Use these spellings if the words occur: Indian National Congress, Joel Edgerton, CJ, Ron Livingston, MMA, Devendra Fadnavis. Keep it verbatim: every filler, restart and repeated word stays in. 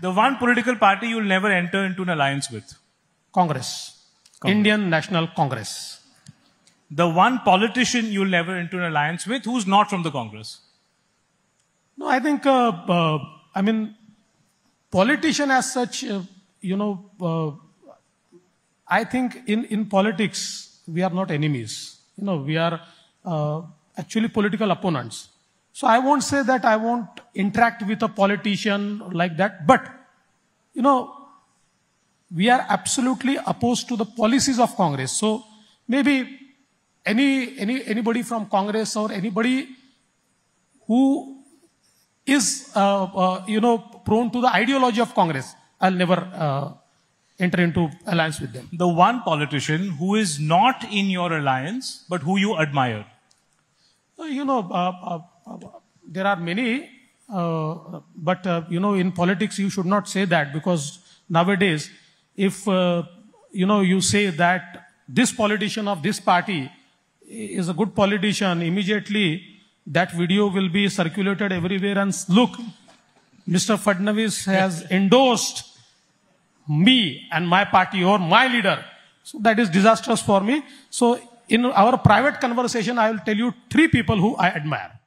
The one political party you will never enter into an alliance with? Congress. Congress. Indian National Congress. The one politician you will never enter an alliance with who's not from the Congress? No, I think, uh, uh, I mean, politician as such, uh, you know, uh, I think in, in politics, we are not enemies. You know, we are uh, actually political opponents. So I won't say that I won't interact with a politician like that. But, you know, we are absolutely opposed to the policies of Congress. So maybe any, any, anybody from Congress or anybody who is, uh, uh, you know, prone to the ideology of Congress, I'll never uh, enter into alliance with them. The one politician who is not in your alliance, but who you admire? Uh, you know, uh, uh, there are many, uh, but, uh, you know, in politics, you should not say that, because nowadays, if, uh, you know, you say that this politician of this party is a good politician, immediately that video will be circulated everywhere and look, Mister Fadnavis has endorsed me and my party or my leader. So that is disastrous for me. So in our private conversation, I will tell you three people who I admire.